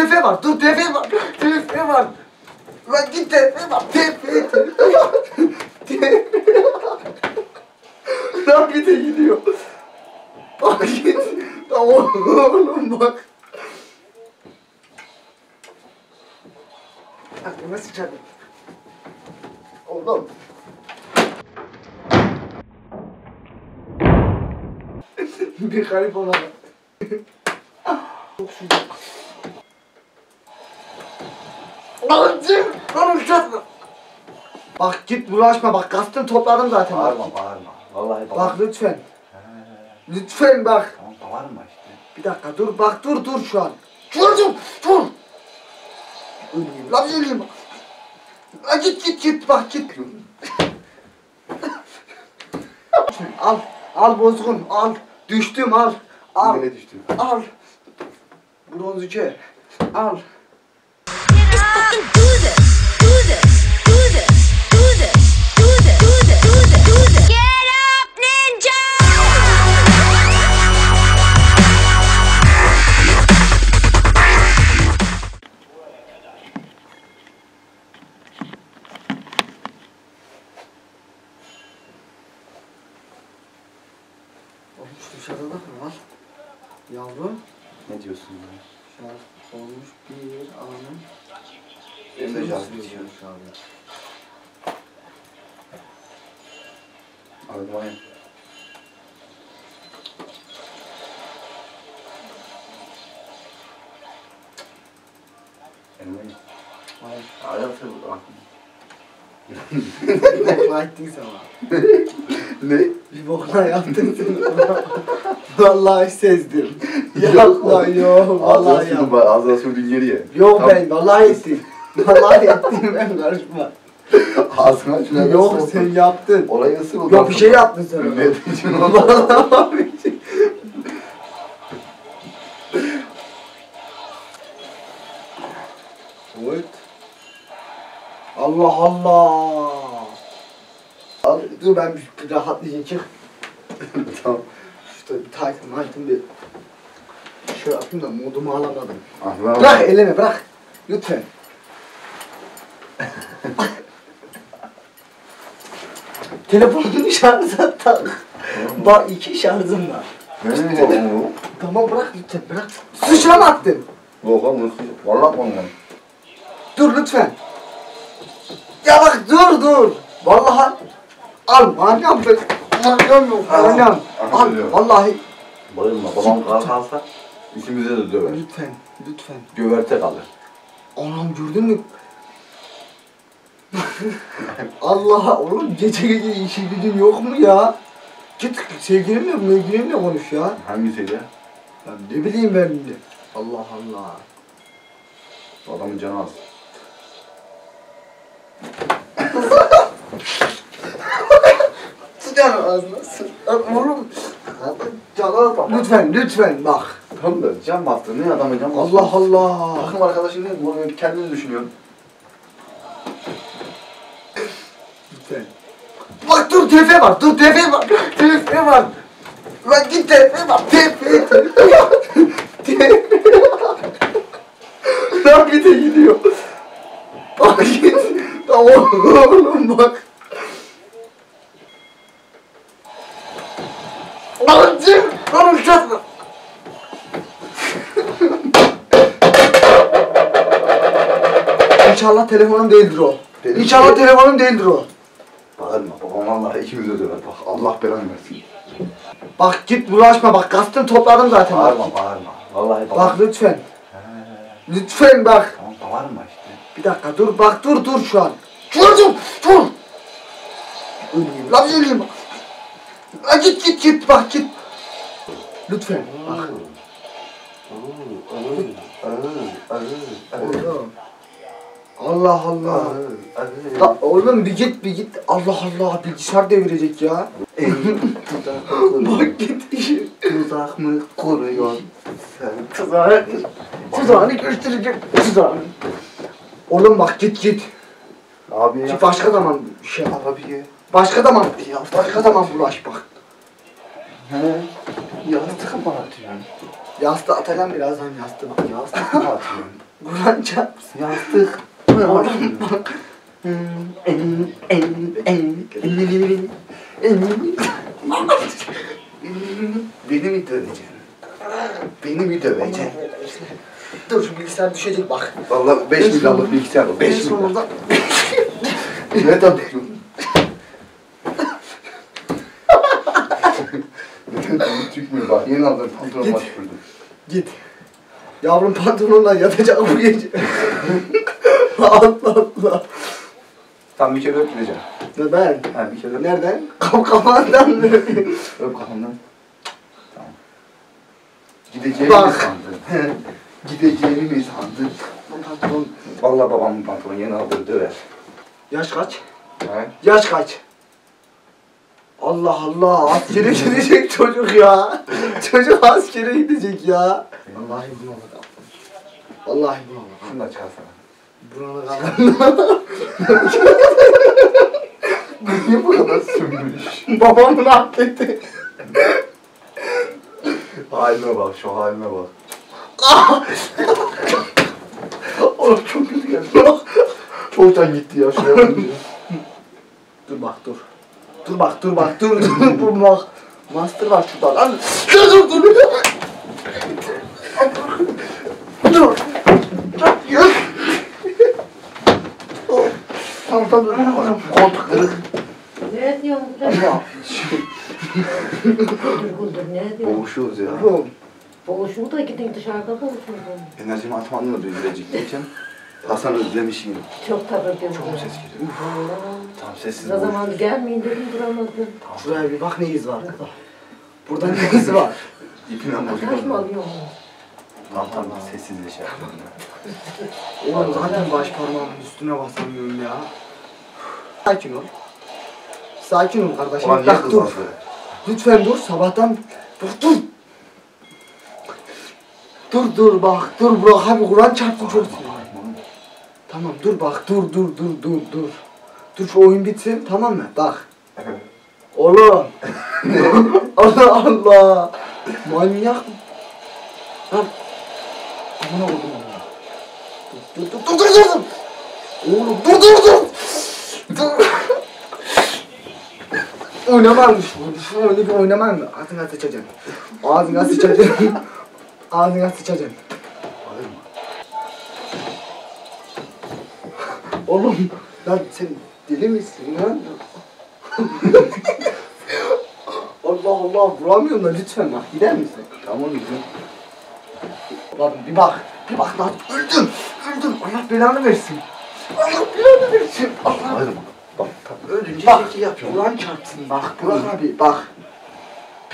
tefe var, dur tefe var, tefe var. Lan git tefe var, tefe, tefe. Lan bir de gidiyor. Bak git. Oğlum bak. Aklıma sıçradım. Oğlum. Bir garip olalım. Çok şükür. Lan cim! Lan uçatma! Bak git bulaşma bak, kastım topladım zaten. Bağırma bak, bağırma. Vallahi bağırma. Bak lütfen. He. Lütfen bak. Tamam bağırma işte. Bir dakika dur bak, dur dur şu an. Çocuğum! Dur! Öleyim. Lan öleyim bak. Lan git git git bak git. Al. Al bozgun al. Düştüm al. Al. Nereye düştün? Al. Bronz 2. Al. Dışarıda da var yavrum. Ne diyorsun ya? Şarj olmuş bir anım. Ben de şarj ediyorum şu anda. Almayın. Almayın. Hayır. Hala fırladı aklım. Bir bokla ettin sen bana. Ne? Bir bokla yaptın sen bana. Vallahi sezdim. Yapma yok. Vallahi ya. Ağzına sürdün geri ye. Yok tam... ben vallahi ettim. Vallahi ettim ben karışma. Ağzına şuna nasıl yok olsun? Sen yaptın. Olay nasıl oldu? Yok bir şey yaptın sen. Ne diyeceğim onu? Vallahi bir şey. Evet. Allah Allah. Al, dur ben bir rahatlayayım çık. Tamam. Bir takım açtım bir. Şöyle atayım da modumu alamadım. Allah bırak Allah. Eleme bırak. Lütfen. Telefonun şarjı tak. Bak iki şarjım var. Benim telefonum. Tamam bırak lütfen bırak. Sıçrama attın. Yok oğlum vallahi ondan. Dur lütfen. Ya bak dur dur. Vallahi al manyam be. Manyam yok manyam. Al vallahi. Bayılma babam kalkarsa ikimize de döver. Lütfen lütfen. Göberte kalır. Anam gördün mü? Allah oğlum gece gece işi gücün yok mu ya? Git sevgilimle mevgilimle konuş ya. Hangisiyle? Ne bileyim ben de. Allah Allah. Adamın canı az. Sıcağın ağzına sır. Oğlum. Lütfen lütfen bak. Tam da cam battı ne adamı cam battı. Allah Allah. Bakın arkadaşım ne bunu kendini düşünüyorum. Lütfen. Bak dur tefe var dur tefe var tefe var. Lan git tefe var tefe tefe. Lan bir de gidiyor. Bak git. Oğlum bak. Lan cim! Lan uçatma! İnşallah telefonum değildir o. Benim İnşallah şey... telefonum değildir o. Bağırma babam vallahi ikimize döver bak. Allah belanı versin. Bak git bulaşma bak. Kastım topladım zaten. Bağırma bak. Bağırma. Vallahi bağırma. Bak lütfen. He. Lütfen bak. Tamam bağırma işte. Bir dakika dur bak dur dur şu an. Çocuğum! Dur! Öleyim. Lan öleyim bak. Lan git git git bak git. Lütfen bak. Allah Allah. La oğlum bir git bir git. Allah Allah bilgisayar devirecek ya. Bak git işi. Tuzak mı kuruyorsun sen? Tuzak. Tuzağını gösterecek. Tuzağını. Oğlum bak git git. Abi ya. Başka zaman şey abi. Başka zaman ya, başka zaman bulaş bak. He. Yastık mı atıyorsun? Yastığı atacağım birazdan yastığı. Yastık mı atıyorsun? Kur'anca yastık. Beni mi döveceksin? Beni mi döveceksin? Dur şu bilgisayar düşecek bak. Vallahi 5 milyarlık bilgisayar bu. 5 milyar. Ne tatlıyım? Tükmür bak, yeni aldım pantolon başvurdum. Git. Yavrum pantolonla yatacak bu gece. Allah Allah. Tam bir kere öpüleceğim. Neden? Ha bir kere. Nereden? Kafandan mı? Öp kafandan. Tamam. Gideceğini mi sandın? Gideceğini mi sandın? Pantolon. Vallahi babamın pantolonu yeni aldı döver. Yaş kaç? He? Yaş kaç? Allah Allah, askere gidecek çocuk ya. Çocuk askere gidecek ya. Vallahi bunu alacağım. Vallahi bunu alacağım. Şunu da çıkarsana. Bunu alacağım. Niye bu kadar sümürmüş? Babamın affetti. Halime bak, şu halime bak. Oğlum çok kötü geldi. Çoktan gitti ya, şuraya bakınca. Dur bak, dur. Dur bak, dur bak, dur, dur, dur bak. Master var şurada lan. Dur, dur, dur. Dur. Yok. Tamam, tamam, tamam. Koltuk kırık. Ne diyorsun burada? Boğuşuyoruz ya. Boğuşuyor da gidin dışarıda boğuşuyor. Enerjimi atmanla duyulacak için. Hasan özlemişim. Çok tabii ki. Çok ses geliyor. Tam sessiz. Ne zaman gelmeyin dedim duramadım. Şuraya bir bak ne iz var. Burada ne iz var? İpimle bozuk oldu. Tam tam sessizleşe. Oğlum zaten baş parmağımın üstüne basamıyorum ya. Sakin ol. Sakin ol kardeşim. Ulan niye kızmasın? Lütfen dur sabahtan. Dur dur. Dur dur bak dur bak abi Kur'an çarptı çok. Tamam dur bak dur. Dur şu oyun bitsin tamam mı? Bak. Oğlum. Allah Allah. Manyak. Lan. Amına oğlum. Dur. Oğlum dur. Oynamarmış. Öyle bir oynamar mı? Ağzına sıçacaksın. Ağzına sıçacaksın. Oğlum lan sen deli misin lan? Allah Allah vuramıyorum da lütfen bak gider misin? Tamam gidiyorum. Lan bir bak lan öldüm Allah belanı versin. Allah. Hayır bak ölünce şey yapıyor. Ulan çarpsın bak Burak abi bak.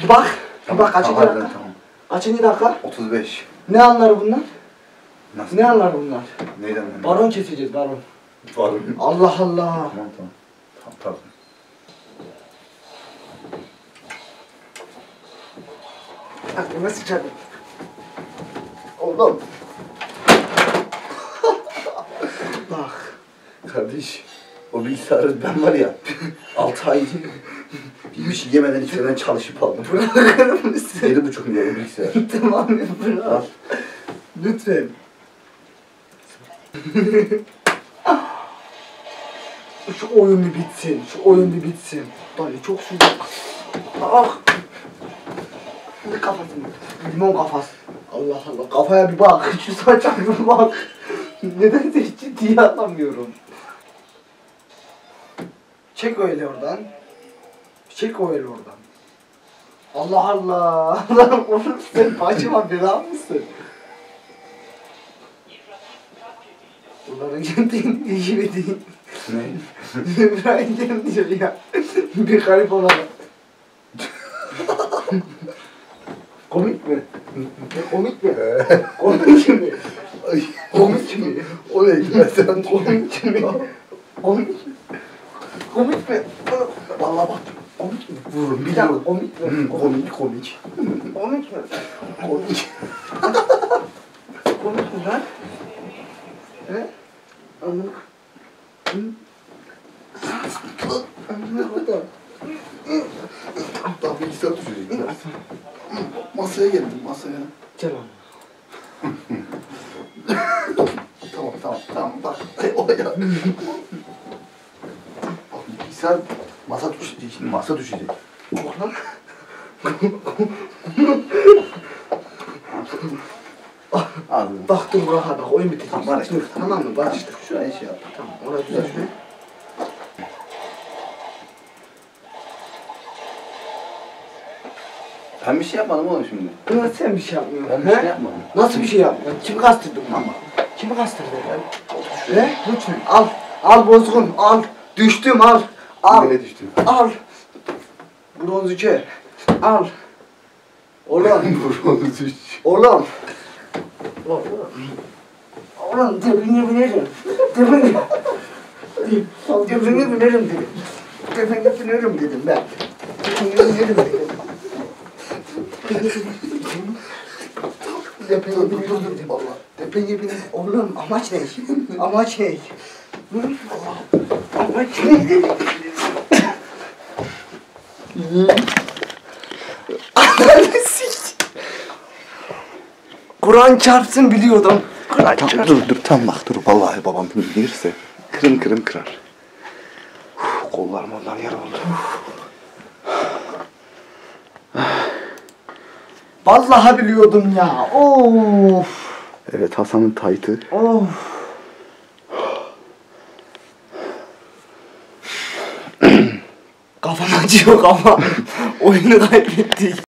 Bir bak kaçıncı dakika? Tamam. Kaçıncı dakika? 35. Ne anlar bunlar? Nasıl? Ne anlar bunlar? Neyden? Baron keseceğiz baron. Allah Allah. Tamam. Aklıma sıçradım. Oğlum. Bak. Kardeş. O bilgisayarı ben var ya. 6 ay bir şey yemeden içmeden çalışıp aldım. Bırakır mısın? 7,5 milyon bilgisayar. Tamam ya bırak. Lütfen. Şu oyun bir bitsin. Dayı çok sürdü. Ah! Ne kafası mı? Limon kafası. Allah Allah. Kafaya bir bak. Şu saça bir bak. Nedense hiç ciddiye alamıyorum. Çek öyle oradan. Allah Allah. Lan oğlum sen başıma bela mısın? Bunların kendini değişmediğini. Ne? İbrahim gel diyor ya. Bir garip olarak. Komik mi? O ne? Komik mi? Vallahi bak. Komik mi? Vurun bir daha. Komik mi lan? He? Anladım. Daha bilgisayar düşecek. Masaya geldim. Gel abi. ya. Bilgisayar masa düşecek, şimdi masa düşecek. Baktım rahat bak, oyun bitti. Tamam mı? Barıştık. Şuraya şey yap. Tamam, oraya düzelt. Ben bir şey yapmadım oğlum şimdi. Nasıl sen bir şey yapmıyorsun? Ben bir şey yapmadım. Nasıl bir şey yapmıyorsun? Kimi kastırdın ama? Kimi kastırdın ben? Ne? Lütfen al. Al bozgun al. Düştüm al. Al. Nereye düştüm? Al. Bronz 3'e. Al. Oğlan. Bronz 3. Oğlan. Oğlan. Oğlan debini binerim. Debini. Debini binerim dedim. Debini binerim dedim ben. Debini binerim dedim. Depenye biniyordum valla. Depenye biniyordum. Oğlum amaç ne? Amaç ne? Amaç ne? Ananı sik. Kur'an çarpsın biliyordum. Kur'an çarpsın. Dur tam bak dur. Vallahi babam bilirse kırım kırar. Kollarım ondan yara oldu. Vallahi biliyordum ya. Of. Evet Hasan'ın taytı. Of. Kafam acıyor ama oyunu kaybettik.